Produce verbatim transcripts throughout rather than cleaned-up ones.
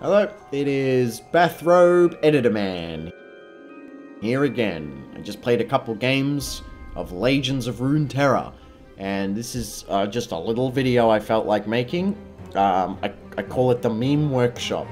Hello, it is Bathrobe Editor Man here again. I just played a couple games of Legends of Runeterra, and this is uh, just a little video I felt like making. Um, I, I call it the meme workshop.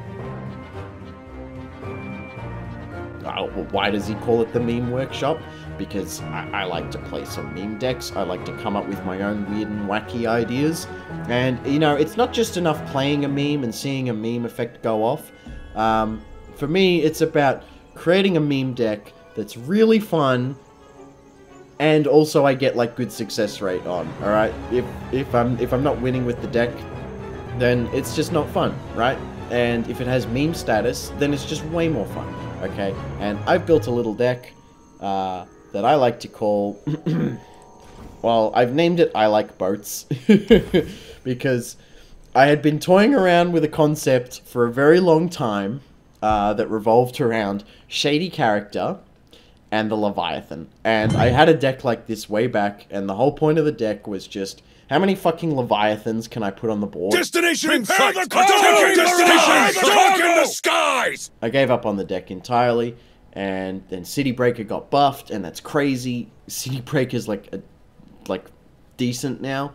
Oh, well, why does he call it the meme workshop? Because I, I like to play some meme decks, I like to come up with my own weird and wacky ideas, and you know, it's not just enough playing a meme and seeing a meme effect go off. Um, for me, it's about creating a meme deck that's really fun, and also I get like good success rate on. All right, if if I'm if I'm not winning with the deck, then it's just not fun, right? And if it has meme status, then it's just way more fun. Okay, and I've built a little deck uh, that I like to call, well, I've named it I Like Boats, because I had been toying around with a concept for a very long time uh, that revolved around Shady Character and the Leviathan. And I had a deck like this way back, and the whole point of the deck was just, how many fucking Leviathans can I put on the board? Destination in sight! Prepare the cargo! Attack the skies! Attack in the skies! I gave up on the deck entirely, and then City Breaker got buffed, and that's crazy. City Breaker's like a, like decent now.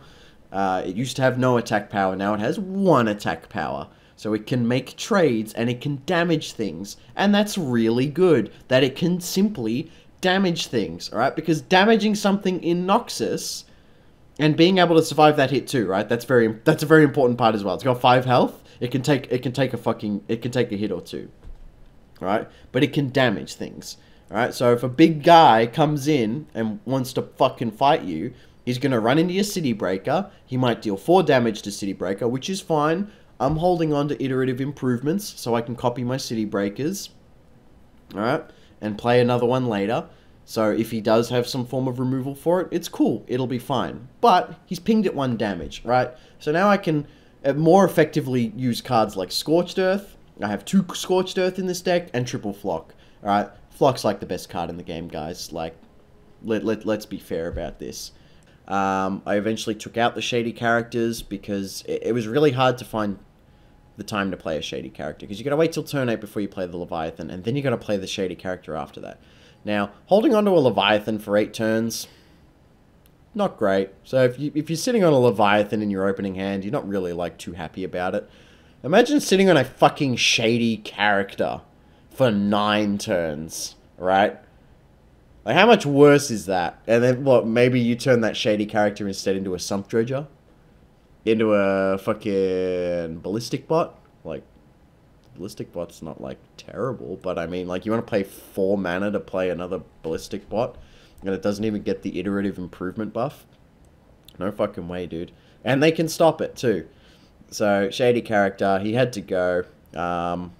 Uh, it used to have no attack power, now it has one attack power. So it can make trades, and it can damage things, and that's really good, that it can simply damage things, alright? Because damaging something in Noxus, and being able to survive that hit too, right? That's very that's a very important part as well. It's got five health. It can take it can take a fucking it can take a hit or two. All right? But it can damage things. All right? So if a big guy comes in and wants to fucking fight you, he's going to run into your City Breaker. He might deal four damage to City Breaker, which is fine. I'm holding on to Iterative Improvements so I can copy my City Breakers. All right? And play another one later. So if he does have some form of removal for it, it's cool. It'll be fine. But he's pinged at one damage, right? So now I can more effectively use cards like Scorched Earth. I have two Scorched Earth in this deck and triple Flock. All right, Flock's like the best card in the game, guys. Like, let, let, let's be fair about this. Um, I eventually took out the Shady Characters because it, it was really hard to find the time to play a Shady Character. Because you got to wait till turn eight before you play the Leviathan, and then you got to play the Shady Character after that. Now, holding onto a Leviathan for eight turns, not great. So if, you, if you're sitting on a Leviathan in your opening hand, you're not really, like, too happy about it. Imagine sitting on a fucking Shady Character for nine turns, right? Like, how much worse is that? And then, what, maybe you turn that Shady Character instead into a Sump Dredger? Into a fucking Ballistic Bot? Like, Ballistic Bot's not, like, terrible, but I mean, like, you want to play four mana to play another Ballistic Bot, and it doesn't even get the Iterative Improvement buff? No fucking way, dude. And they can stop it, too. So, Shady Character, he had to go. Um,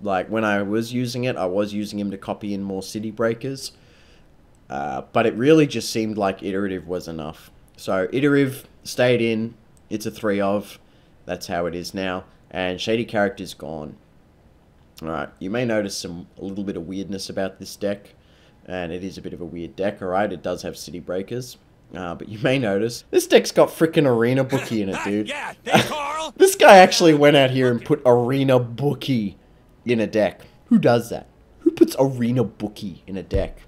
like, when I was using it, I was using him to copy in more City Breakers, uh, but it really just seemed like Iterative was enough. So, Iterative stayed in, it's a three of, that's how it is now. And Shady Character's gone. Alright, you may notice some a little bit of weirdness about this deck. And it is a bit of a weird deck, alright? It does have City Breakers. Uh, but you may notice, this deck's got frickin' Arena Bookie in it, dude. Yeah, Carl. This guy actually went out here and put Arena Bookie in a deck. Who does that? Who puts Arena Bookie in a deck?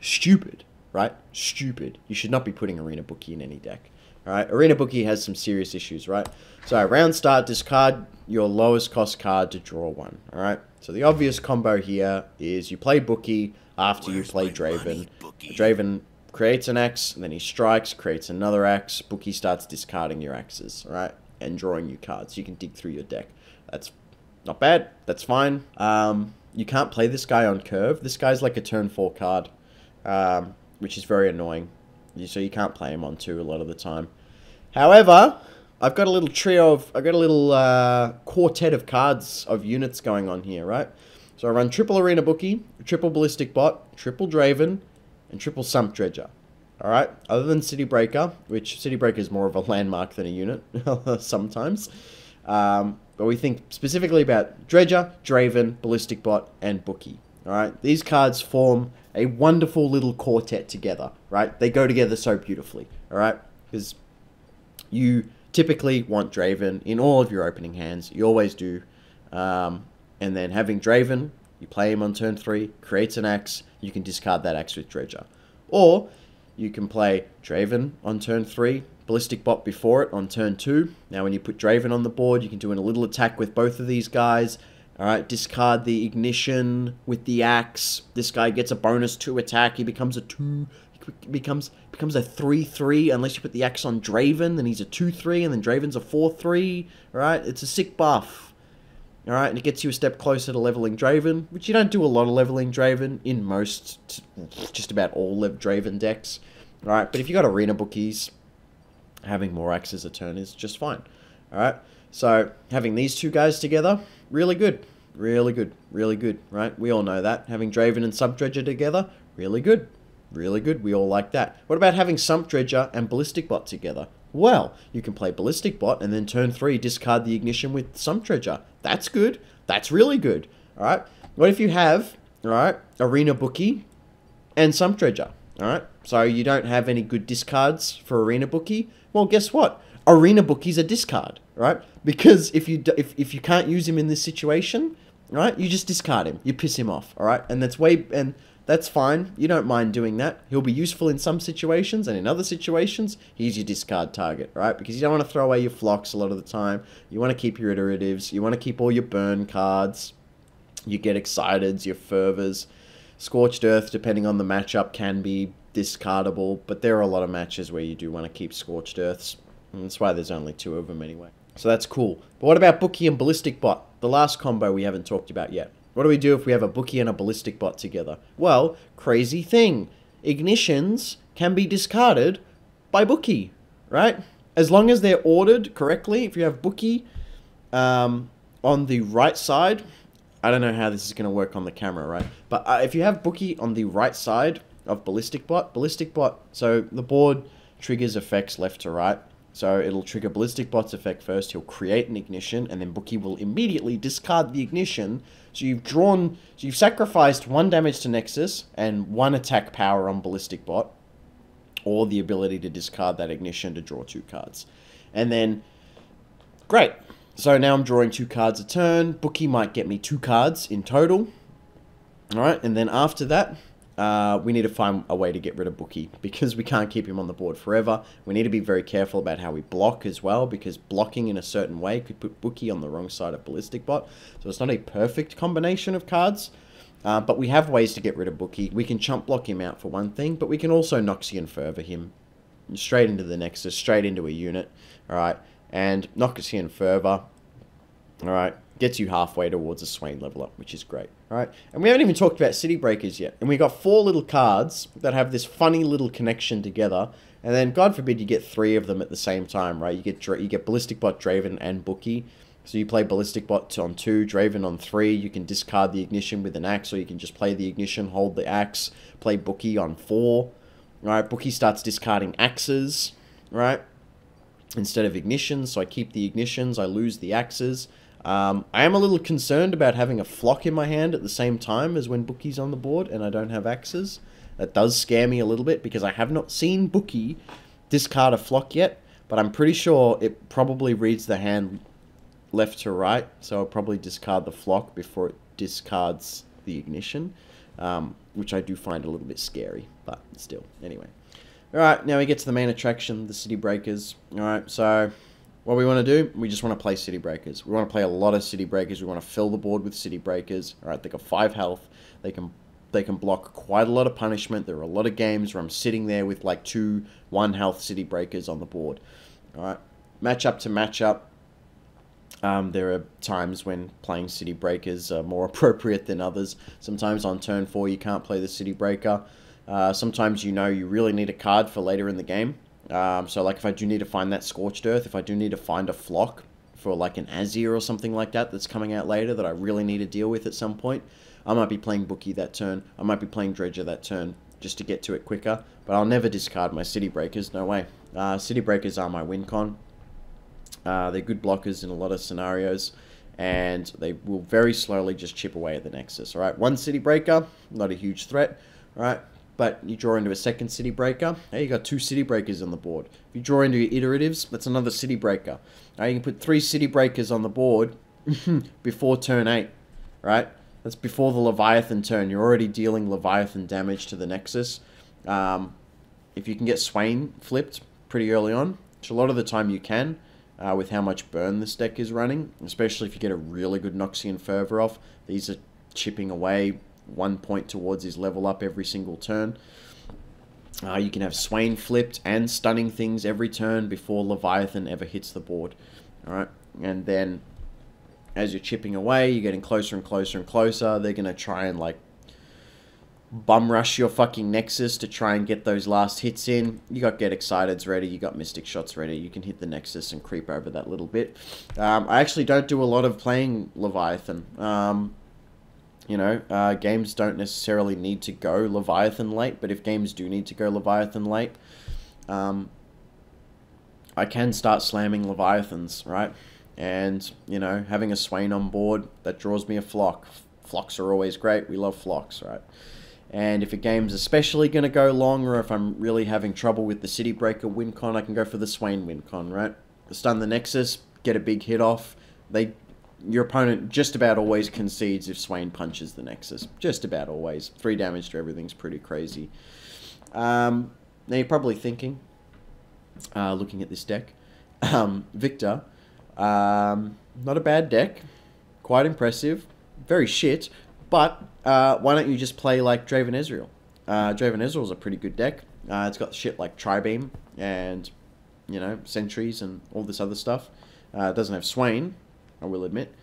Stupid, right? Stupid. You should not be putting Arena Bookie in any deck. Alright, Arena Bookie has some serious issues, right? So, round start, discard your lowest cost card to draw one, alright? So, the obvious combo here is you play Bookie after Where's you play Draven. Money, Draven creates an axe, and then he strikes, creates another axe. Bookie starts discarding your axes, alright? And drawing you cards. You can dig through your deck. That's not bad. That's fine. Um, you can't play this guy on curve. This guy's like a turn four card, um, which is very annoying. So you can't play him on two a lot of the time. However, I've got a little trio of, I've got a little uh, quartet of cards of units going on here, right? So I run triple Arena Bookie, triple Ballistic Bot, triple Draven, and triple Sump Dredger. All right. Other than City Breaker, which City Breaker is more of a landmark than a unit sometimes, um, but we think specifically about Dredger, Draven, Ballistic Bot, and Bookie. All right. These cards form a wonderful little quartet together, right? They go together so beautifully, all right? Because you typically want Draven in all of your opening hands. You always do. Um, and then having Draven, you play him on turn three, creates an axe, you can discard that axe with Dredger. Or you can play Draven on turn three, Ballistic Bot before it on turn two. Now when you put Draven on the board, you can do a little attack with both of these guys. Alright, discard the Ignition with the axe. This guy gets a bonus two attack. He becomes a two. He becomes, becomes a three three unless you put the axe on Draven. Then he's a two three, and then Draven's a four three. Alright, it's a sick buff. Alright, and it gets you a step closer to leveling Draven, which you don't do a lot of leveling Draven in most, just about all lev Draven decks. Alright, but if you got Arena Bookies, having more axes a turn is just fine. Alright, so having these two guys together, really good. Really good. Really good, right? We all know that. Having Draven and Sump Dredger together, really good. Really good. We all like that. What about having Sump Dredger and Ballistic Bot together? Well, you can play Ballistic Bot and then turn three, discard the Ignition with Sump Dredger. That's good. That's really good. All right. What if you have, all right, Arena Bookie and Sump Dredger? All right. So you don't have any good discards for Arena Bookie? Well, guess what? Arena Bookie's a discard, right? Because if you if, if you can't use him in this situation, right, you just discard him. You piss him off, all right? And that's way and that's fine. You don't mind doing that. He'll be useful in some situations, and in other situations, he's your discard target, right? Because you don't want to throw away your Flocks a lot of the time. You want to keep your Iteratives. You want to keep all your burn cards, your Get Exciteds, your Fervors. Scorched Earth, depending on the matchup, can be discardable, but there are a lot of matches where you do want to keep Scorched Earths. And that's why there's only two of them anyway. So that's cool. But what about Bookie and Ballistic Bot? The last combo we haven't talked about yet. What do we do if we have a Bookie and a Ballistic Bot together? Well, crazy thing. Ignitions can be discarded by Bookie, right? As long as they're ordered correctly. If you have Bookie um, on the right side, I don't know how this is going to work on the camera, right? But uh, if you have Bookie on the right side of Ballistic Bot, Ballistic Bot, so the board triggers effects left to right. So it'll trigger Ballistic Bot's effect first, he'll create an Ignition, and then Bookie will immediately discard the Ignition. So you've drawn, so you've sacrificed one damage to Nexus, and one attack power on Ballistic Bot, or the ability to discard that Ignition to draw two cards. And then, great. So now I'm drawing two cards a turn, Bookie might get me two cards in total. Alright, and then after that, Uh, we need to find a way to get rid of Bookie because we can't keep him on the board forever. We need to be very careful about how we block as well, because blocking in a certain way could put Bookie on the wrong side of Ballistic Bot. So it's not a perfect combination of cards, uh, but we have ways to get rid of Bookie. We can chump block him out for one thing, but we can also Noxian Fervor him straight into the Nexus, straight into a unit. All right, and Noxian Fervor, all right, gets you halfway towards a Swain level up, which is great, right? And we haven't even talked about City Breakers yet. And we got four little cards that have this funny little connection together. And then, God forbid, you get three of them at the same time, right? You get you get Ballistic Bot, Draven, and Bookie. So you play Ballistic Bot on two, Draven on three. You can discard the Ignition with an axe, or you can just play the Ignition, hold the axe, play Bookie on four, right? Bookie starts discarding axes, right? Instead of Ignitions, so I keep the Ignitions, I lose the axes. Um, I am a little concerned about having a Flock in my hand at the same time as when Bookie's on the board and I don't have axes. That does scare me a little bit because I have not seen Bookie discard a Flock yet, but I'm pretty sure it probably reads the hand left to right, so I'll probably discard the Flock before it discards the Ignition, um, which I do find a little bit scary, but still, anyway. Alright, now we get to the main attraction, the City Breakers. Alright, so what we want to do, we just want to play City Breakers. We want to play a lot of City Breakers. We want to fill the board with City Breakers. All right, they got five health. They can they can block quite a lot of punishment. There are a lot of games where I'm sitting there with like two, one health City Breakers on the board. All right, matchup to matchup. Um, there are times when playing City Breakers are more appropriate than others. Sometimes on turn four, you can't play the City Breaker. Uh, sometimes you know you really need a card for later in the game. Um, so, like, if I do need to find that Scorched Earth, if I do need to find a Flock for, like, an Azir or something like that that's coming out later that I really need to deal with at some point, I might be playing Bookie that turn. I might be playing Dredger that turn just to get to it quicker. But I'll never discard my City Breakers. No way. Uh, City Breakers are my win con. Uh, they're good blockers in a lot of scenarios. And they will very slowly just chip away at the Nexus. All right, one City Breaker, not a huge threat. All right. But you draw into a second City Breaker. Hey, you got two City Breakers on the board. If you draw into your Iteratives, that's another City Breaker. Now you can put three City Breakers on the board before turn eight, right? That's before the Leviathan turn. You're already dealing Leviathan damage to the Nexus. Um, if you can get Swain flipped pretty early on, which a lot of the time you can, uh, with how much burn this deck is running, especially if you get a really good Noxian Fervor off. These are chipping away one point towards his level up every single turn. Uh, you can have Swain flipped and stunning things every turn before Leviathan ever hits the board. All right, and then as you're chipping away, you're getting closer and closer and closer. They're going to try and, like, bum rush your fucking Nexus to try and get those last hits in. You got Get Excited's ready. You got Mystic Shots ready. You can hit the Nexus and creep over that little bit. Um, I actually don't do a lot of playing Leviathan. Um, you know, uh, games don't necessarily need to go Leviathan late, but if games do need to go Leviathan late, um, I can start slamming Leviathans, right? And, you know, having a Swain on board, that draws me a Flock. Flocks are always great. We love Flocks, right? And if a game's especially going to go long, or if I'm really having trouble with the City Breaker win con, I can go for the Swain win con, right? Stun the Nexus, get a big hit off. They, your opponent just about always concedes if Swain punches the Nexus. Just about always. Three damage to everything's pretty crazy. Um, now you're probably thinking, uh, looking at this deck, um, Victor... Um, not a bad deck, quite impressive, very shit, but uh, why don't you just play like Draven Ezreal? Uh, Draven Ezreal's a pretty good deck. Uh, it's got shit like Tribeam and, you know, Sentries and all this other stuff. Uh, it doesn't have Swain, I will admit.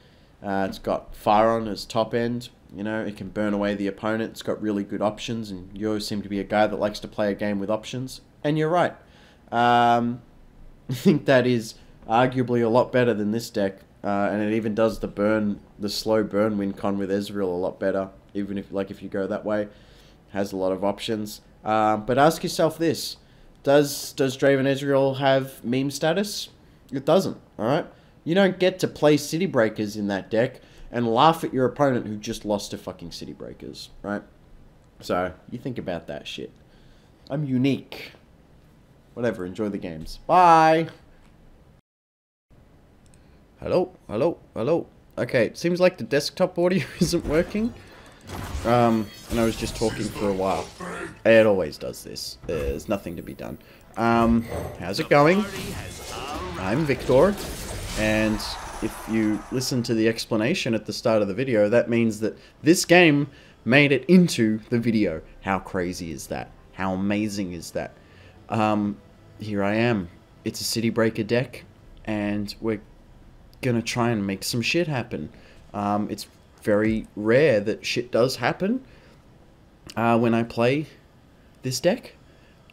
Uh, it's got Fiora as top end, you know, it can burn away the opponent. It's got really good options, and you always seem to be a guy that likes to play a game with options, and you're right. Um, I think that is... arguably a lot better than this deck, uh, and it even does the burn, the slow burn win con with Ezreal a lot better. Even if, like, if you go that way, has a lot of options. Uh, but ask yourself this: Does does Draven Ezreal have meme status? It doesn't. All right, you don't get to play City Breakers in that deck and laugh at your opponent who just lost to fucking City Breakers, right? So you think about that shit. I'm unique. Whatever. Enjoy the games. Bye. Hello, hello, hello. Okay, it seems like the desktop audio isn't working. Um, and I was just talking for a while. It always does this. There's nothing to be done. Um, how's it going? I'm Victor, and if you listen to the explanation at the start of the video, that means that this game made it into the video. How crazy is that? How amazing is that? Um, here I am. It's a City Breaker deck, and we're gonna try and make some shit happen. Um, it's very rare that shit does happen uh, when I play this deck.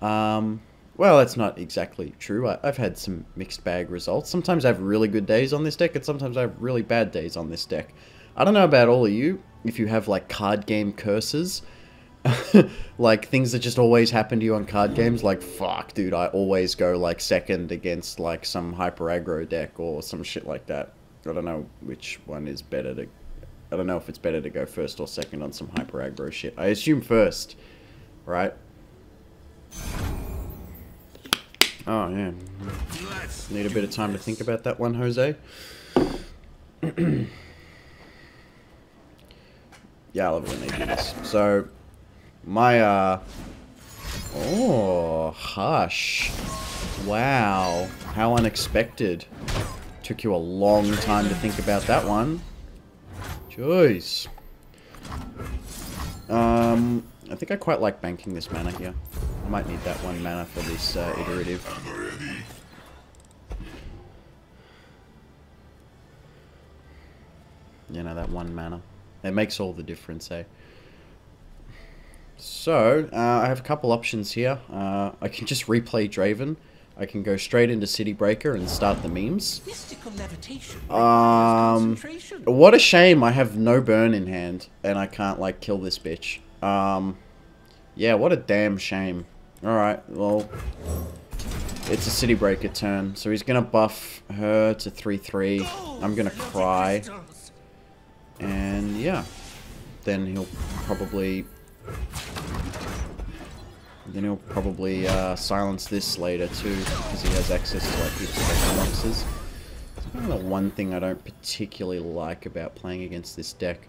Um, well, that's not exactly true. I, I've had some mixed bag results. Sometimes I have really good days on this deck, and sometimes I have really bad days on this deck. I don't know about all of you, if you have, like, card game curses, like things that just always happen to you on card games, like, fuck dude, I always go like second against like some hyper aggro deck or some shit like that. I don't know which one is better to, I don't know if it's better to go first or second on some hyper aggro shit. I assume first, right? Oh yeah, need a bit of time to think about that one, Jose. Yeah, I love when they do this. So my, uh, oh, Hush. Wow, how unexpected. Took you a long time to think about that one. Jeez. Um, I think I quite like banking this mana here. I might need that one mana for this, uh, iterative. You know, that one mana. It makes all the difference, eh? So, uh, I have a couple options here. Uh, I can just replay Draven. I can go straight into City Breaker and start the memes. Um, what a shame I have no burn in hand and I can't, like, kill this bitch. Um, yeah, what a damn shame. Alright, well, it's a City Breaker turn. So he's gonna buff her to three three. I'm gonna cry. And, yeah. Then he'll probably... Then he'll probably uh, silence this later too, because he has access to like heaps of extra boxes. kind of the one thing I don't particularly like about playing against this deck.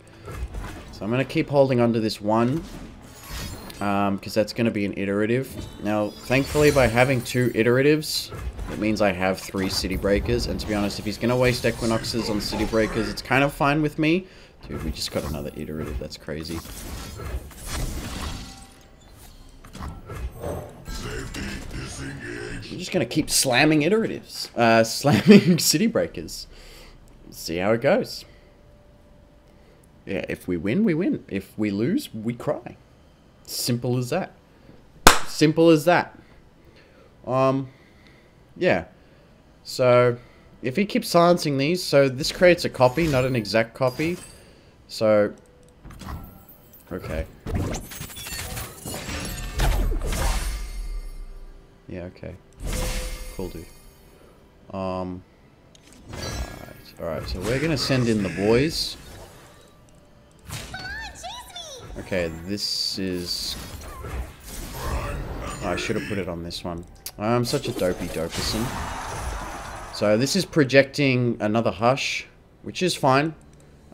So I'm going to keep holding on to this one, because um, that's going to be an iterative. Now, thankfully, by having two iteratives, it means I have three City Breakers. And to be honest, if he's going to waste Equinoxes on City Breakers, it's kind of fine with me. Dude, we just got another iterative. That's crazy. I'm just going to keep slamming iteratives. Uh, slamming City Breakers. See how it goes. Yeah, if we win, we win. If we lose, we cry. Simple as that. Simple as that. Um, yeah. So, if he keeps silencing these, so this creates a copy, not an exact copy. So, okay. Yeah, okay. Cool, dude. Um, alright, alright, so we're gonna send in the boys. Okay, this is... Oh, I should have put it on this one. I'm such a dopey doperson. So this is projecting another Hush, which is fine.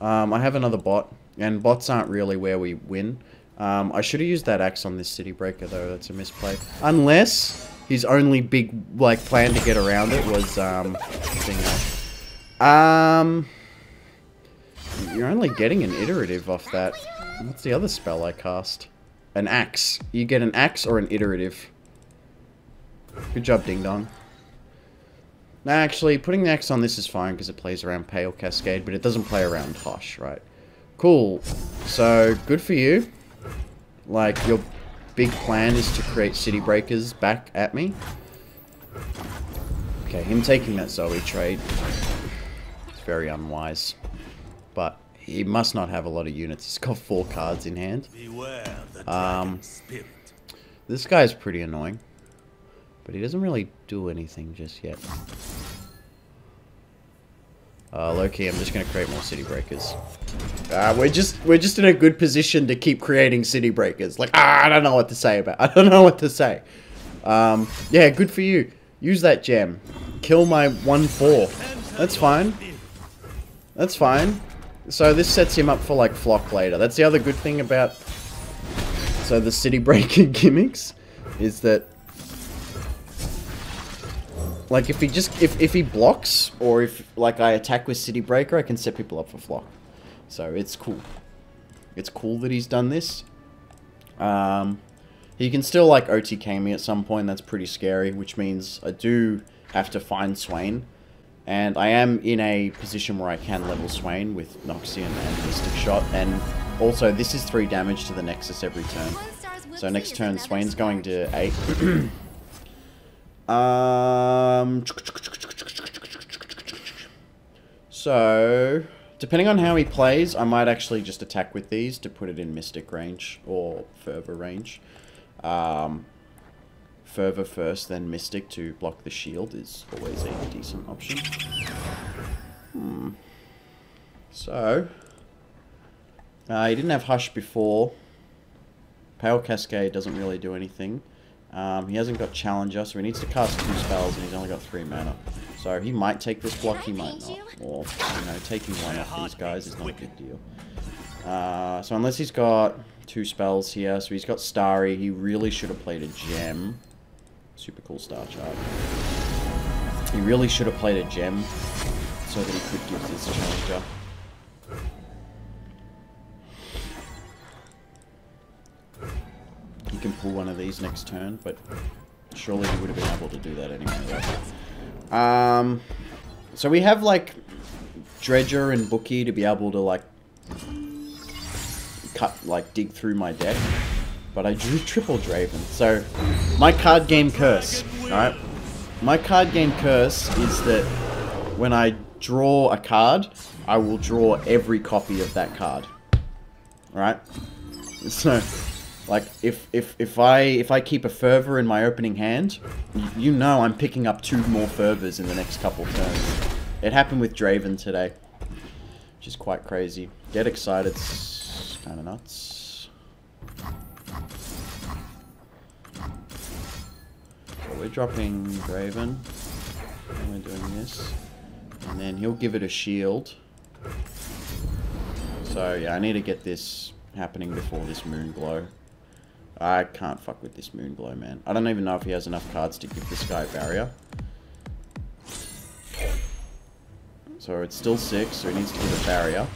Um, I have another bot, and bots aren't really where we win. Um, I should have used that axe on this City Breaker, though. That's a misplay. Unless his only big, like, plan to get around it was, um... thing um... You're only getting an iterative off that. What's the other spell I cast? An axe. You get an axe or an iterative. Good job, Ding Dong. Now, actually, putting the axe on this is fine because it plays around Pale Cascade, but it doesn't play around Hush, right? Cool. So, good for you. Like, your big plan is to create City Breakers back at me. Okay, him taking that Zoe trade. It's very unwise. But... he must not have a lot of units. He's got four cards in hand. Um, this guy's pretty annoying. But he doesn't really do anything just yet. Uh, low-key, I'm just going to create more City Breakers. Uh, we're just we're just in a good position to keep creating City Breakers. Like, ah, I don't know what to say about I don't know what to say. Um, yeah, good for you. Use that gem. Kill my one four. That's fine. That's fine. So this sets him up for, like, Flock later. That's the other good thing about... So the City Breaker gimmicks is that... Like, if he just... If, if he blocks, or if, like, I attack with City Breaker, I can set people up for Flock. So it's cool. It's cool that he's done this. Um, he can still, like, O T K me at some point. That's pretty scary, which means I do have to find Swain. And I am in a position where I can level Swain with Noxian and Mystic Shot. And also, this is three damage to the Nexus every turn. So next turn, Swain's going to eight. um, so, depending on how he plays, I might actually just attack with these to put it in Mystic range or Fervor range. Um... Fervor first, then Mystic to block the shield is always a decent option. Hmm. So, uh, he didn't have Hush before. Pale Cascade doesn't really do anything. Um, he hasn't got Challenger, so he needs to cast two spells, and he's only got three mana. So he might take this block, he might not. Or, you know, taking one off these guys is not a big deal. Uh, so unless he's got two spells here, so he's got Starry. He really should have played a gem. Super cool star chart. He really should have played a gem so that he could give this Challenger. He can pull one of these next turn, but surely he would have been able to do that anyway. Right? Um, so we have, like, Dredger and Bookie to be able to, like, cut, like, dig through my deck. But I drew triple Draven. So, my card game curse, alright? My card game curse is that when I draw a card, I will draw every copy of that card. Alright? So... Like, if, if, if I if I keep a Fervor in my opening hand, you know I'm picking up two more Fervors in the next couple turns. It happened with Draven today, which is quite crazy. Get Excited, it's kind of nuts. So we're dropping Draven, and we're doing this. And then he'll give it a shield. So yeah, I need to get this happening before this moon glow. I can't fuck with this moon glow, man. I don't even know if he has enough cards to give this guy a barrier. So it's still six, so he needs to give a barrier.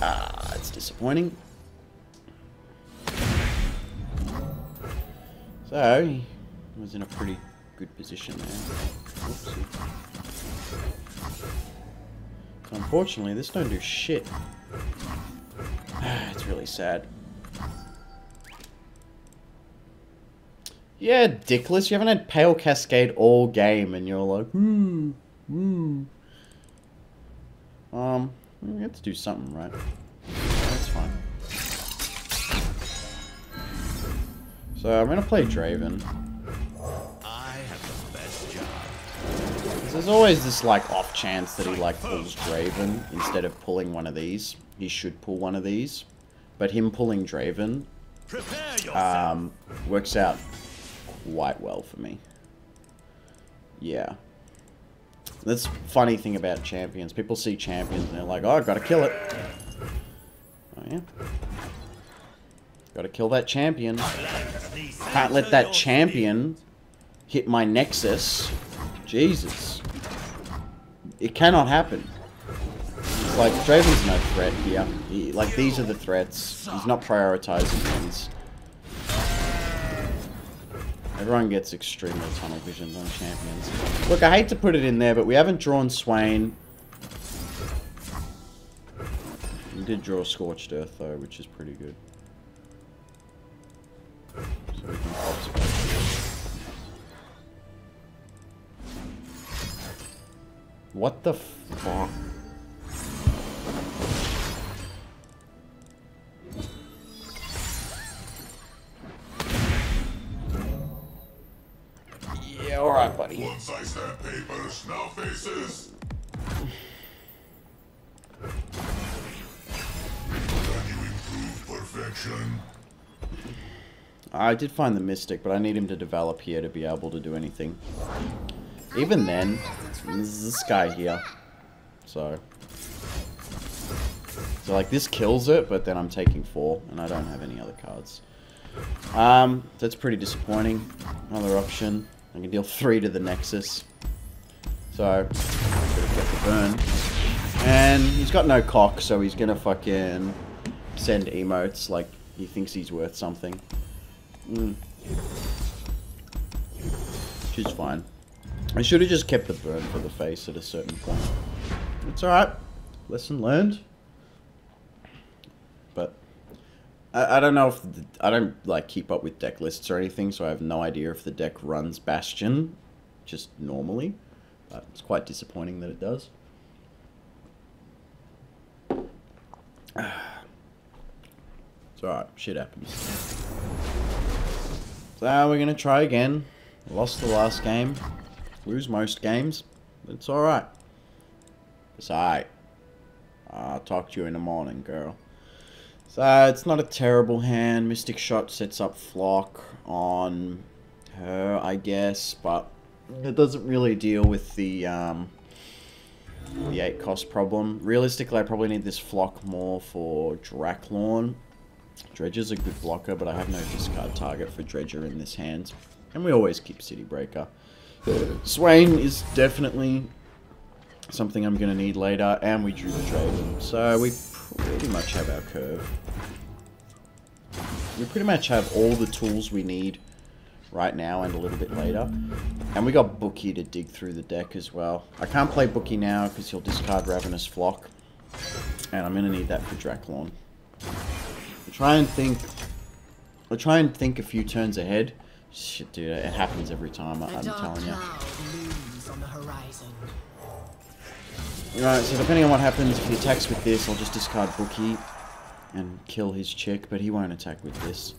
Ah, it's disappointing. So, he was in a pretty good position there. Oopsie. So unfortunately, this don't do shit. It's really sad. Yeah, dickless, you haven't had Pale Cascade all game, and you're like, hmm, hmm. Um, we have to do something, right? That's fine. So, I'm gonna play Draven. I have the best job. There's always this, like, off chance that he, like, pulls Draven instead of pulling one of these. He should pull one of these. But him pulling Draven, um, works out quite well for me. Yeah. That's the funny thing about champions. People see champions and they're like, oh, I've got to kill it. Oh, yeah. Got to kill that champion. Can't let that champion hit my nexus. Jesus. It cannot happen. Like, Draven's no threat here. He, like, these are the threats. He's not prioritizing things. Everyone gets extremely tunnel visioned on champions. Look, I hate to put it in there, but we haven't drawn Swain. We did draw Scorched Earth, though, which is pretty good. So we can observe. What the fuck? Alright, buddy. Looks like that paper snow faces. Can you improve perfection? I did find the Mystic, but I need him to develop here to be able to do anything. Even then, there's this guy here. So. So, like, this kills it, but then I'm taking four, and I don't have any other cards. Um, that's pretty disappointing. Another option. I can deal three to the Nexus. So, I could have got the burn. And he's got no cock, so he's gonna fucking send emotes like he thinks he's worth something. Mm. Which is fine. I should have just kept the burn for the face at a certain point. It's alright. Lesson learned. But I don't know if the, I don't like keep up with deck lists or anything, so I have no idea if the deck runs Bastion just normally. But it's quite disappointing that it does. It's alright, shit happens. So we're gonna try again. I lost the last game. Lose most games. But it's alright. It's alright. I'll talk to you in the morning, girl. So, it's not a terrible hand. Mystic Shot sets up Flock on her, I guess, but it doesn't really deal with the, um, the eight cost problem. Realistically, I probably need this Flock more for Draclorn. Dredger's a good blocker, but I have no discard target for Dredger in this hand. And we always keep City Breaker. Swain is definitely something I'm going to need later, and we drew the Draven. So, we pretty much have our curve. We pretty much have all the tools we need right now and a little bit later. And we got Bookie to dig through the deck as well. I can't play Bookie now because he'll discard Ravenous Flock. And I'm going to need that for Draclorn. I'll try and think... I'll try and think a few turns ahead. Shit, dude, it happens every time, I'm telling you. Right, so depending on what happens, if he attacks with this, I'll just discard Bookie and kill his chick, but he won't attack with this.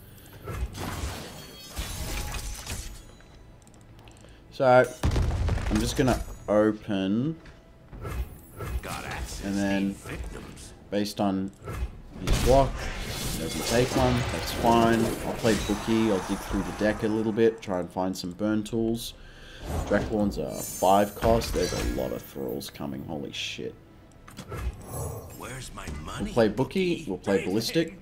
So, I'm just gonna open, and then, based on his block, he doesn't take one, that's fine. I'll play Bookie, I'll dig through the deck a little bit, try and find some burn tools. Draclorn's a five cost. There's a lot of thralls coming. Holy shit. Where's my money? We'll play Bookie. We'll play Ballistic.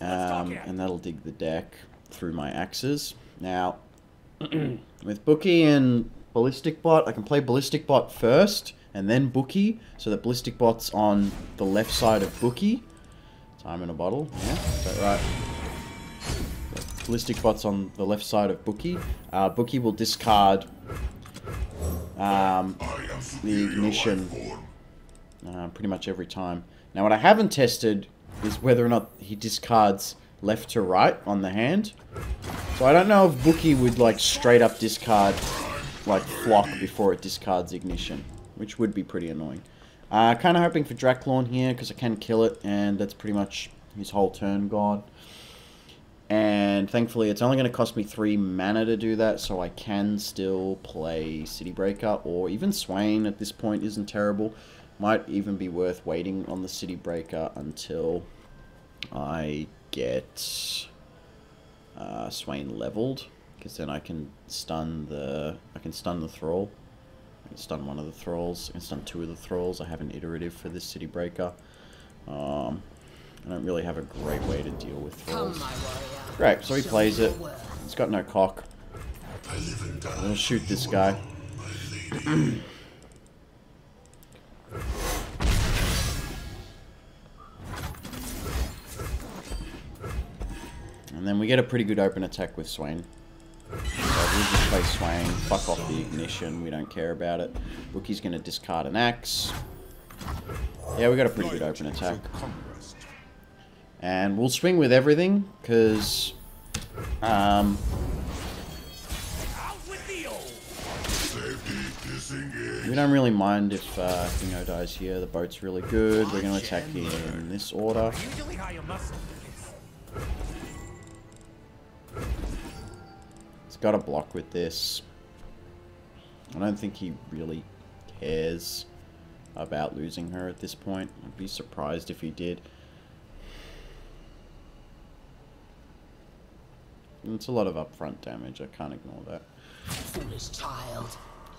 Um, and that'll dig the deck through my axes. Now, with Bookie and Ballistic Bot, I can play Ballistic Bot first and then Bookie, so that Ballistic Bot's on the left side of Bookie. Time in a bottle, yeah, is that right? Ballistic Bot's on the left side of Bookie. Uh, Bookie will discard um, the ignition uh, pretty much every time. Now, what I haven't tested is whether or not he discards left to right on the hand. So I don't know if Bookie would like straight up discard like Flock before it discards ignition, which would be pretty annoying. Uh, kind of hoping for Draclorn here because I can kill it, and that's pretty much his whole turn gone. And thankfully it's only going to cost me three mana to do that, so I can still play City Breaker, or even Swain at this point isn't terrible. Might even be worth waiting on the City Breaker until I get uh, Swain leveled, because then I can stun the I can stun the thrall. I can stun one of the thralls. I can stun two of the thralls. I have an iterative for this City Breaker. Um, I don't really have a great way to deal with thralls. Great, so he plays it. It's got no cock. I'll shoot this guy. And then we get a pretty good open attack with Swain. So we'll just play Swain, fuck off the ignition, we don't care about it. Bookie's gonna discard an axe. Yeah, we got a pretty good open attack. And we'll swing with everything, because um we don't really mind if uh, Dingo dies here. The boat's really good. We're going to attack here in this order. He's got to block with this. I don't think he really cares about losing her at this point. I'd be surprised if he did. It's a lot of upfront damage. I can't ignore that. Foolish child.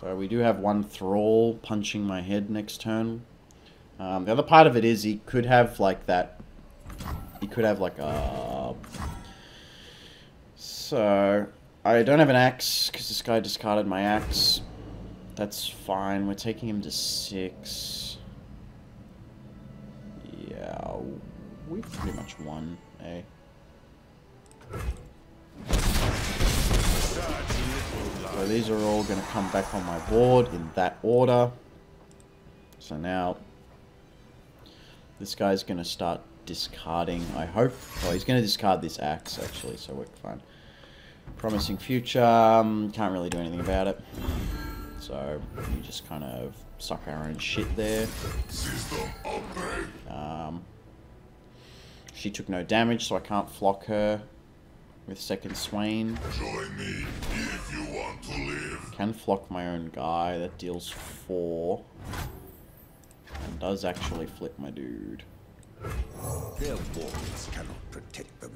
So we do have one thrall punching my head next turn. Um, the other part of it is he could have like that. He could have like a... So I don't have an axe because this guy discarded my axe. That's fine. We're taking him to six. Yeah, we've pretty much won, eh? So these are all going to come back on my board in that order. So now this guy's going to start discarding, I hope. Oh, he's going to discard this axe, actually, so we're fine. Promising future. Um, can't really do anything about it. So we just kind of suck our own shit there. Um, she took no damage, so I can't flock her. With second Swain. Join me if you want to live. Can flock my own guy. That deals four. And does actually flip my dude. Their walls cannot protect them.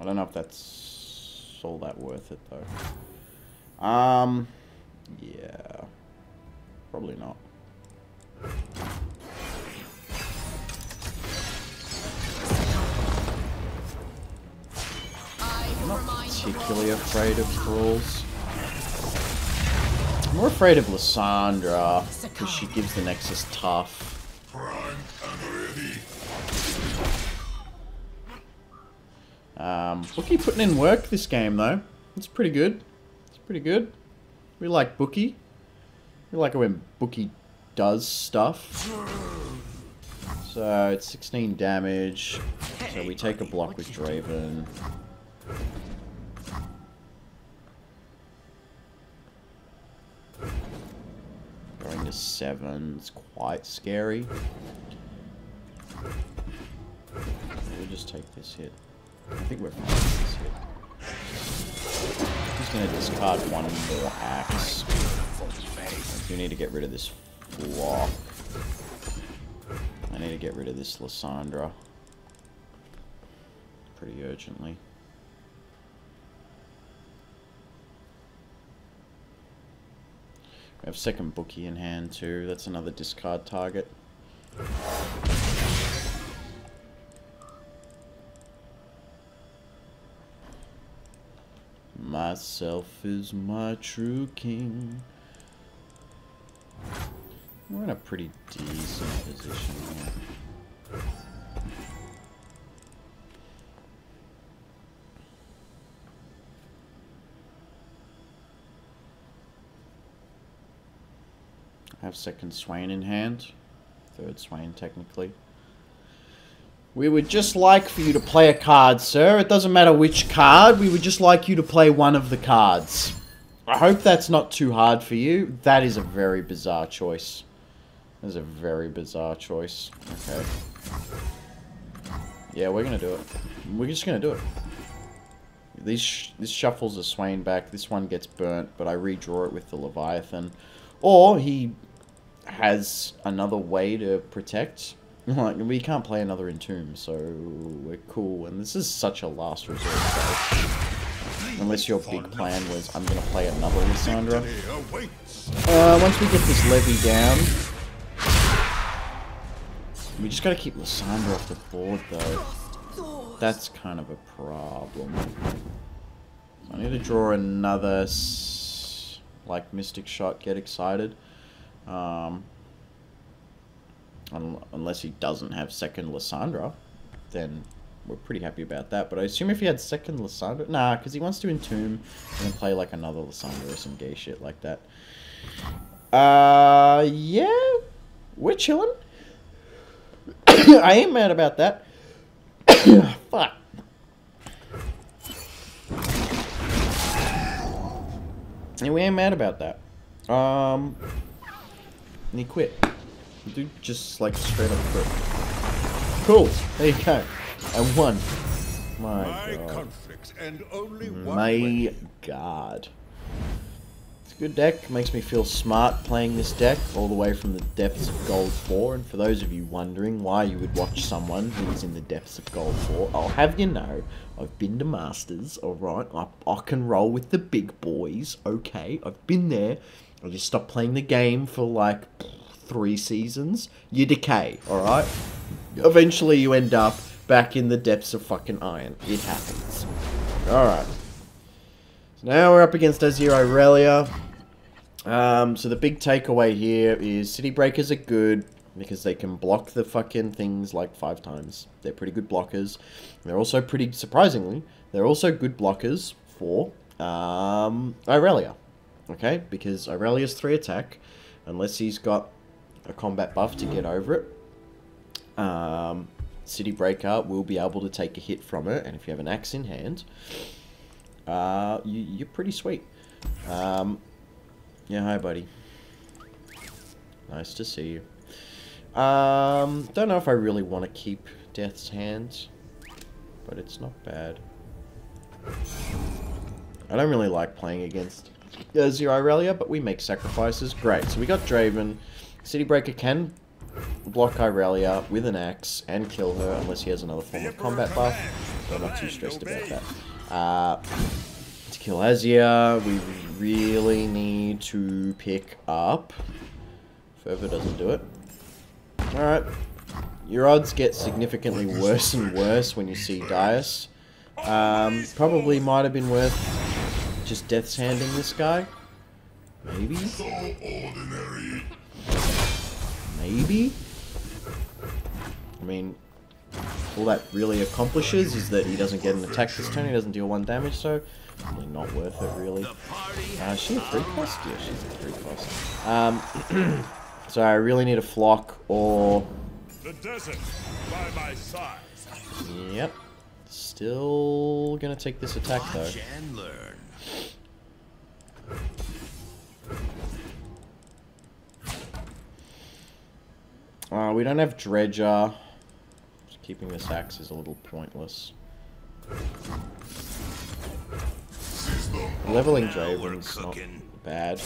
I don't know if that's all that worth it though. Um yeah. Probably not. I'm not particularly afraid of thralls. I'm more afraid of Lissandra, because she gives the Nexus tough. Um, Bookie putting in work this game, though. It's pretty good. It's pretty good. We like Bookie. We like it when Bookie does stuff. So, it's sixteen damage. So we take a block with Draven. Going to seven, it's quite scary. We'll just take this hit. I think we're fine with this hit. I'm just going to discard one more axe. I do need to get rid of this Flock. I need to get rid of this Lissandra. pretty urgently. We have second Bookie in hand too, that's another discard target. Myself is my true king. We're in a pretty decent position here. I have second Swain in hand. Third Swain, technically. We would just like for you to play a card, sir. It doesn't matter which card. We would just like you to play one of the cards. I hope that's not too hard for you. That is a very bizarre choice. That is a very bizarre choice. Okay. Yeah, we're gonna do it. We're just gonna do it. This, sh this shuffles a Swain back. This one gets burnt, but I redraw it with the Leviathan. Or he has another way to protect. Like, we can't play another Entomb, so we're cool. And this is such a last resort, so. Unless your big plan was, I'm going to play another Lissandra. Uh, once we get this Levy down... We just got to keep Lissandra off the board, though. That's kind of a problem. So I need to draw another... S like, Mystic Shot, Get Excited. Um, un unless he doesn't have second Lissandra, then... We're pretty happy about that, but I assume if he had second Lissandra... Nah, because he wants to entomb and then play, like, another Lissandra or some gay shit like that. Uh, yeah. We're chilling. I ain't mad about that. Fuck. Yeah, we ain't mad about that. Um, and he quit. The dude just, like, straight up quit. Cool. There you go. I won. My, My god. Conflict and only one My way. god. It's a good deck. Makes me feel smart playing this deck all the way from the depths of Gold four. And for those of you wondering why you would watch someone who is in the depths of Gold four, I'll have you know, I've been to Masters, alright? I, I can roll with the big boys, okay? I've been there. I just stopped playing the game for like three seasons. You decay, alright? Eventually you end up back in the depths of fucking Iron. It happens. Alright. So now we're up against Azir Irelia. Um, so the big takeaway here is City Breakers are good because they can block the fucking things like five times. They're pretty good blockers. They're also pretty, surprisingly, they're also good blockers for um, Irelia. Okay? Because Irelia's three attack, unless he's got a combat buff to get over it, um... City Breaker will be able to take a hit from her, and if you have an axe in hand, uh, you, you're pretty sweet. Um, yeah, hi, buddy. Nice to see you. Um, don't know if I really want to keep Death's Hand, but it's not bad. I don't really like playing against Azir Irelia, but we make sacrifices. Great, so we got Draven. City Breaker can... block Irelia with an axe and kill her unless he has another form of combat buff. So I'm not too stressed about that. Uh, to kill Azir, we really need to pick up... Fervor doesn't do it. Alright. Your odds get significantly worse and worse when you see Darius. Um, probably might have been worth just Death's Handing this guy. Maybe? Maybe? I mean, all that really accomplishes is that he doesn't get an attack this turn, he doesn't deal one damage, so probably not worth it, really. Uh, is she a three cost? Yeah, she's a three cost. Um, so I really need a Flock or... The desert by my side. Yep. Still gonna take this attack, though. Uh, we don't have Dredger. Just keeping this axe is a little pointless. Leveling Draven's not bad.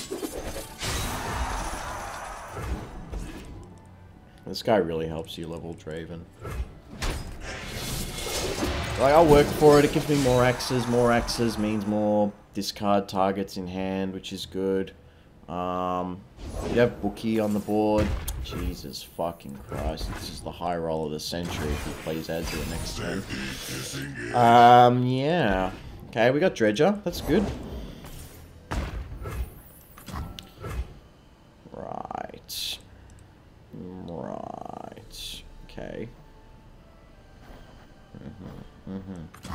This guy really helps you level Draven. Like, I'll work for it. It gives me more axes. More axes means more discard targets in hand, which is good. Um, you have Bookie on the board. Jesus fucking Christ. This is the high roll of the century if he plays Azir next turn. Um, yeah. Okay, we got Dredger. That's good. Right. Right. Okay. Mm-hmm. Mm-hmm.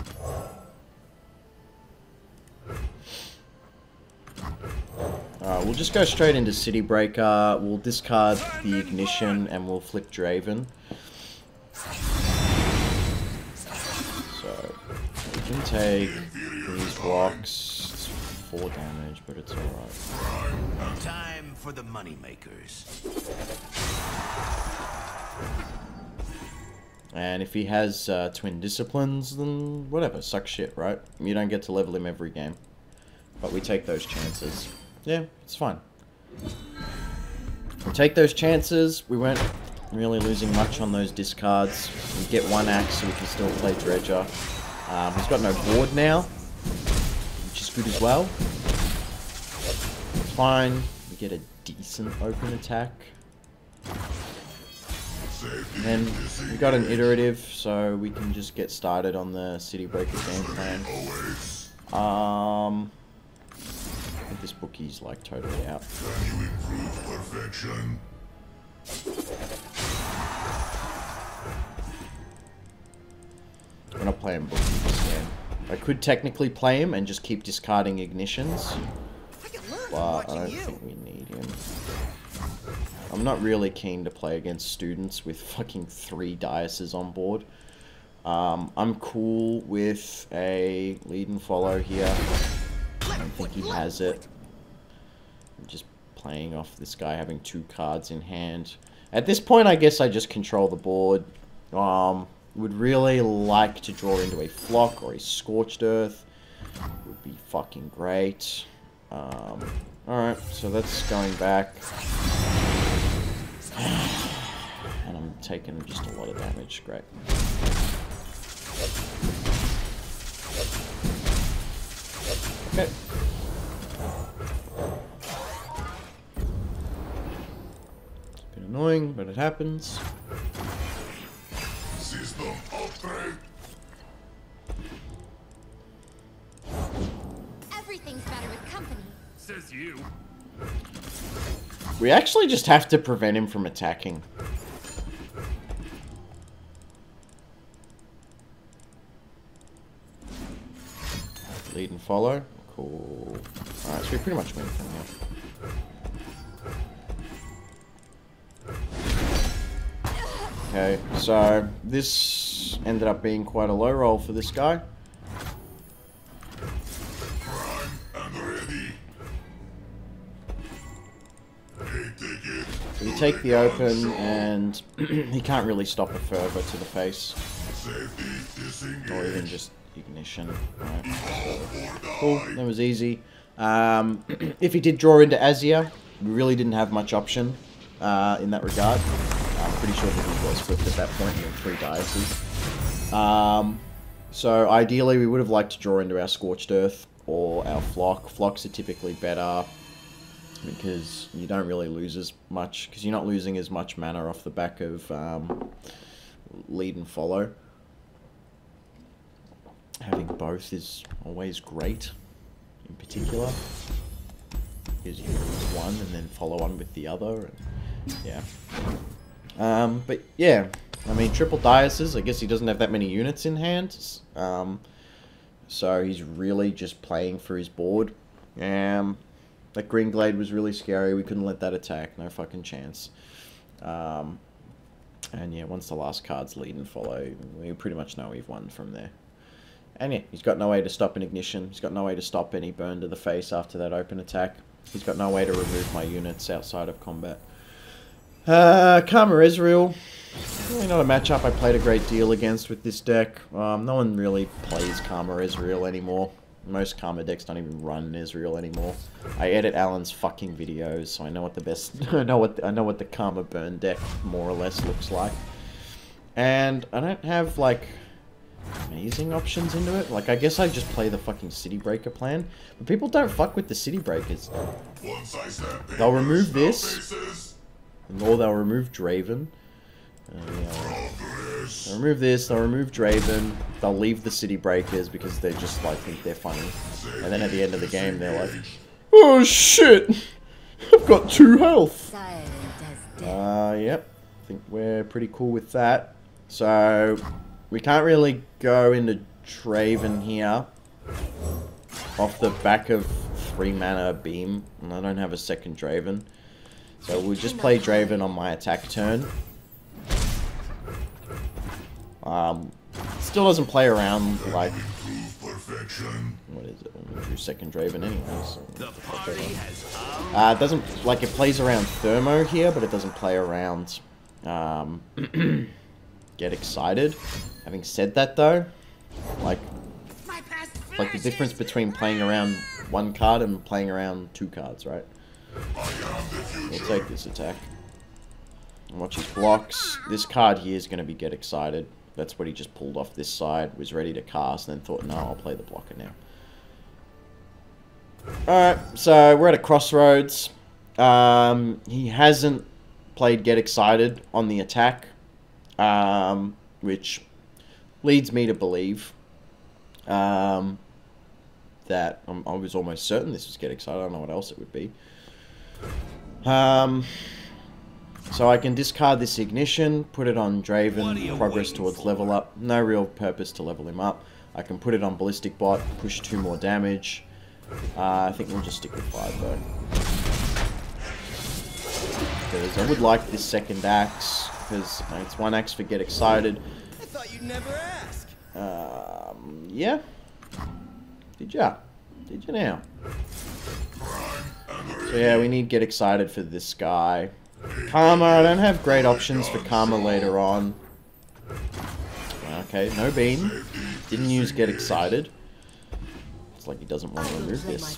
Alright, we'll just go straight into City Breaker. We'll discard the Ignition and we'll flick Draven. So, we can take these blocks. It's four damage, but it's alright. Time for the money makers. And if he has uh, Twin Disciplines, then whatever, suck shit, right? You don't get to level him every game. But we take those chances. Yeah, it's fine. We take those chances. We weren't really losing much on those discards. We get one axe, so we can still play Dredger. Um, he's got no board now, which is good as well. It's fine. We get a decent open attack. And then we got an iterative, so we can just get started on the City Breaker game plan. Um, I think this bookie's like totally out. Can you improve perfection? I'm not playing Bookie this game. I could technically play him and just keep discarding ignitions, but I don't think we need him. I'm not really keen to play against students with fucking three Dariuses on board. Um, I'm cool with a lead and follow here. I don't think he has it. I'm just playing off this guy having two cards in hand. At this point, I guess I just control the board. Um, would really like to draw into a Flock or a Scorched Earth. Would be fucking great. Um, alright, so that's going back. And I'm taking just a lot of damage. Great. Okay. It's been annoying, but it happens. System upgrade. Everything's better with company. Says you. We actually just have to prevent him from attacking. Lead and follow. Cool. Alright, so we pretty much win from here. Okay, so this ended up being quite a low roll for this guy. So we take the open, and he can't really stop a fervor to the face. Or even just ignition. Right. So, cool, that was easy. Um, if he did draw into Azir, we really didn't have much option uh, in that regard. I'm pretty sure that he was flipped at that point. He had three Dariuses. Um, so ideally, we would have liked to draw into our Scorched Earth or our Flock. Flocks are typically better, because you don't really lose as much, because you're not losing as much mana off the back of um, lead and follow. Having both is always great, in particular, because you lose one and then follow on with the other, and yeah. Um, but yeah, I mean, triple Dariuses, I guess he doesn't have that many units in hand, um, so he's really just playing for his board. Um, That Green Glade was really scary. We couldn't let that attack. No fucking chance. Um, and yeah, once the last cards lead and follow, we pretty much know we've won from there. And yeah, he's got no way to stop an ignition. He's got no way to stop any burn to the face after that open attack. He's got no way to remove my units outside of combat. Uh, Karma Ezreal. Really not a matchup I played a great deal against with this deck. Um, no one really plays Karma Ezreal anymore. Most Karma decks don't even run Ezreal anymore. I edit Alan's fucking videos, so I know what the best, I know what the, I know what the Karma burn deck more or less looks like. And I don't have like amazing options into it. Like, I guess I just play the fucking City Breaker plan. But people don't fuck with the City Breakers. They'll remove this. Or they'll remove Draven. Uh, yeah. They'll remove this, they'll remove Draven, they'll leave the City Breakers because they just, like, think they're funny. And then at the end of the game, they're like, oh shit! I've got two health! Uh, yep. I think we're pretty cool with that. So, we can't really go into Draven here. Off the back of three mana beam, and I don't have a second Draven. So we'll just play Draven on my attack turn. Um, still doesn't play around like. What is it? I'm gonna do second Draven anyway. So uh, it doesn't like it plays around Thermo here, but it doesn't play around. Um, Get Excited. Having said that, though, like, like the difference between playing around one card and playing around two cards, right? We'll take this attack. And watch his blocks. This card here is gonna be Get Excited. That's what he just pulled off this side, was ready to cast, and then thought, no, I'll play the blocker now. Alright, so we're at a crossroads. Um, he hasn't played Get Excited on the attack, um, which leads me to believe um, that um, I was almost certain this was Get Excited. I don't know what else it would be. Um... So I can discard this Ignition, put it on Draven, progress towards level up. No real purpose to level him up. I can put it on Ballistic Bot, push two more damage. Uh, I think we'll just stick with five though. Because I would like this second axe, because it's one axe for Get Excited. I thought you'd never ask. Um, yeah. Did ya? Did you now? So yeah, we need Get Excited for this guy. Karma, I don't have great options for Karma later on. Okay, no beam. Didn't use Get Excited. It's like he doesn't want to remove this.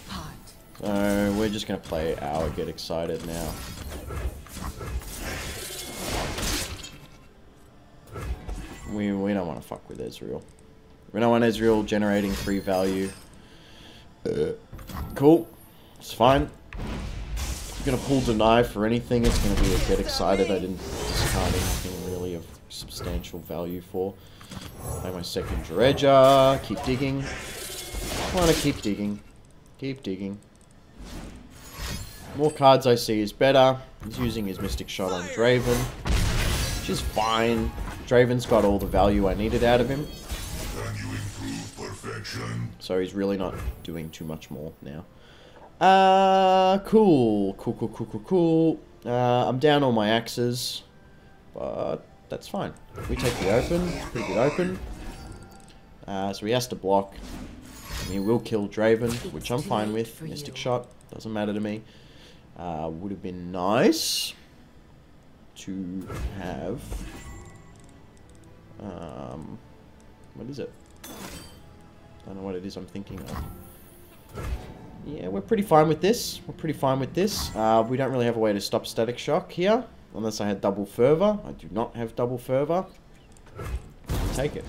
So we're just going to play our Get Excited now. We, we don't want to fuck with Ezreal. We don't want Ezreal generating free value. Uh, cool. It's fine. Gonna pull deny for anything, it's gonna be a Get Excited. I didn't discard anything really of substantial value for. Play my second Dredger, keep digging. I wanna keep digging. Keep digging. More cards I see is better. He's using his Mystic Shot on Draven, which is fine. Draven's got all the value I needed out of him. So he's really not doing too much more now. Uh, cool, cool, cool, cool, cool, cool. Uh, I'm down all my axes, but that's fine. We take the open, pretty good open. Uh, so he has to block, and he will kill Draven, which I'm fine with. Mystic Shot, doesn't matter to me. Uh, would have been nice to have, um, what is it? I don't know what it is I'm thinking of. Yeah, we're pretty fine with this. We're pretty fine with this. Uh, we don't really have a way to stop Static Shock here. Unless I had Double Fervor. I do not have Double Fervor. I'll take it.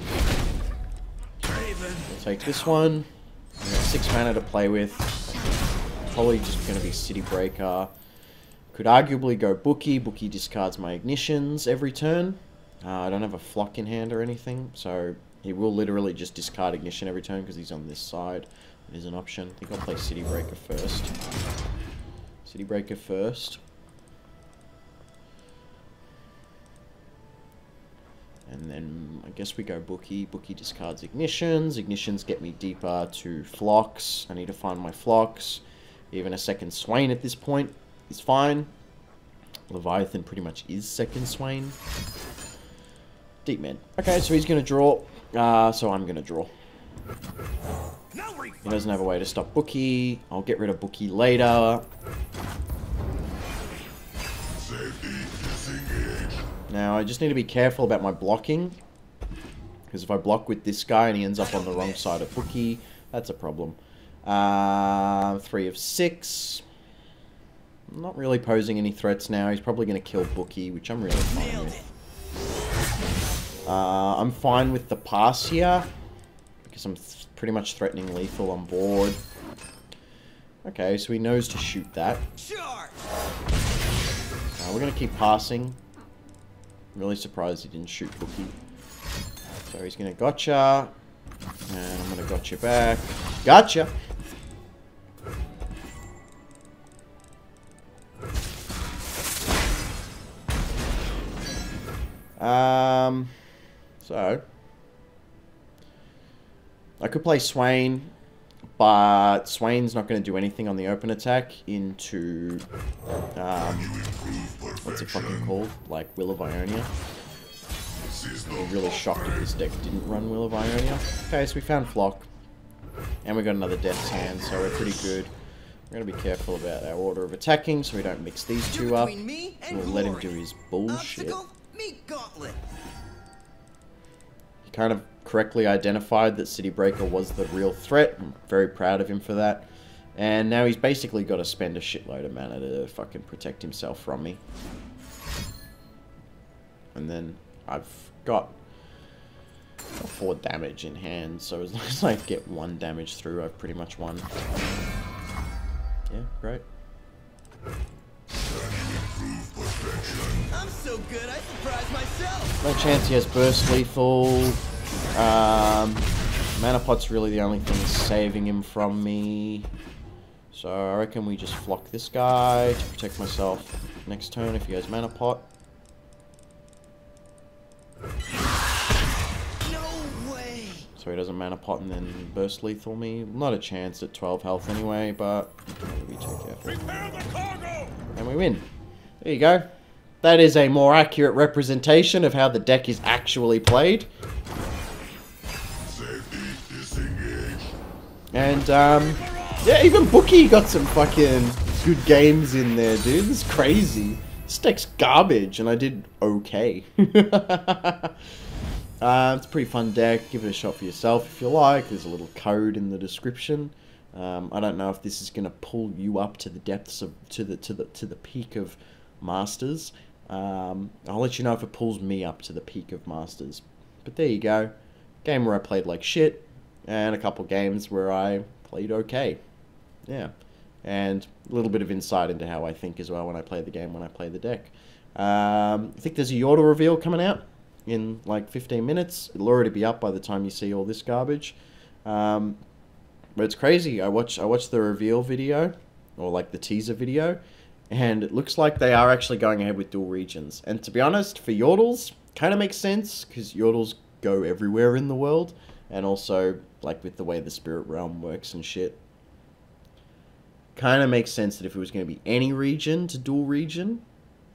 I'll take this one. I've got six mana to play with. Probably just going to be City Breaker. Could arguably go Bookie. Bookie discards my Ignitions every turn. Uh, I don't have a Flock in hand or anything. So he will literally just discard Ignition every turn because he's on this side. Is an option. I think I'll play City Breaker first. City Breaker first. And then I guess we go Bookie. Bookie discards Ignitions. Ignitions get me deeper to Flocks. I need to find my Flocks. Even a second Swain at this point is fine. Leviathan pretty much is second Swain. Deep mid. Okay, so he's going to draw. Uh, so I'm going to draw. He doesn't have a way to stop Bookie. I'll get rid of Bookie later. Now, I just need to be careful about my blocking. Because if I block with this guy and he ends up on the wrong side of Bookie, that's a problem. Uh, three of six. I'm not really posing any threats now. He's probably going to kill Bookie, which I'm really fine with. Uh, I'm fine with the pass here, because I'm pretty much threatening lethal on board. Okay, so he knows to shoot that. Uh, we're going to keep passing. I'm really surprised he didn't shoot Bookie. So he's going to gotcha. And I'm going to gotcha back. Gotcha! Um, so I could play Swain, but Swain's not going to do anything on the open attack into, um, what's it fucking called? Like, Will of Ionia. I'm really shocked if this deck didn't run Will of Ionia. Okay, so we found Flock, and we got another Death's Hand, so we're pretty good. We're going to be careful about our order of attacking, so we don't mix these two up. We'll let him do his bullshit. He kind of correctly identified that City Breaker was the real threat. I'm very proud of him for that. And now he's basically got to spend a shitload of mana to fucking protect himself from me. And then I've got four damage in hand, so as long as I get one damage through, I've pretty much won. Yeah, great. I'm so good, I surprised myself. No chance he has burst lethal. Um, Mana Pot's really the only thing saving him from me. So I reckon we just flock this guy to protect myself next turn if he has Mana Pot. No way. So he doesn't Mana Pot and then burst lethal me. Not a chance at twelve health anyway, but we take care. Prepare the cargo! And we win. There you go. That is a more accurate representation of how the deck is actually played. And, um, yeah, even Bookie got some fucking good games in there, dude. This is crazy. This deck's garbage, and I did okay. uh, it's a pretty fun deck. Give it a shot for yourself if you like. There's a little code in the description. Um, I don't know if this is going to pull you up to the depths of, to the, to the, to the peak of Masters. Um, I'll let you know if it pulls me up to the peak of Masters. But there you go. Game where I played like shit, and a couple games where I played okay. Yeah. And a little bit of insight into how I think as well when I play the game, when I play the deck. Um, I think there's a Yorda reveal coming out in like fifteen minutes. It'll already be up by the time you see all this garbage. Um, but it's crazy. I watch, I watched the reveal video, or like the teaser video, and it looks like they are actually going ahead with dual regions. And to be honest, for Yordles, kind of makes sense, because Yordles go everywhere in the world. And also, like, with the way the Spirit Realm works and shit. Kind of makes sense that if it was going to be any region to dual region,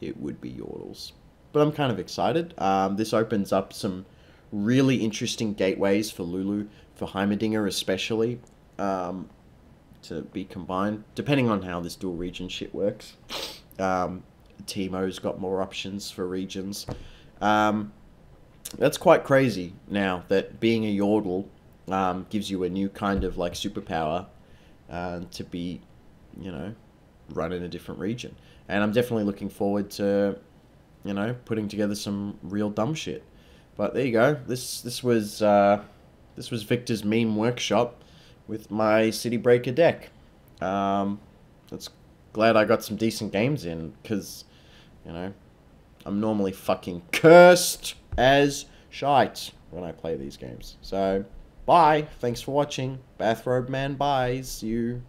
it would be Yordles. But I'm kind of excited. Um, this opens up some really interesting gateways for Lulu, for Heimerdinger especially. Um... to be combined, depending on how this dual region shit works. Um, Teemo's got more options for regions. Um, that's quite crazy now, that being a Yordle um, gives you a new kind of, like, superpower uh, to be, you know, run in a different region. And I'm definitely looking forward to, you know, putting together some real dumb shit. But there you go. This, this, was, uh, this was Victor's meme workshop with my City Breaker deck. Um, it's glad I got some decent games in, because, you know, I'm normally fucking cursed as shite when I play these games. So, bye. Thanks for watching. Bathrobe Man buys you.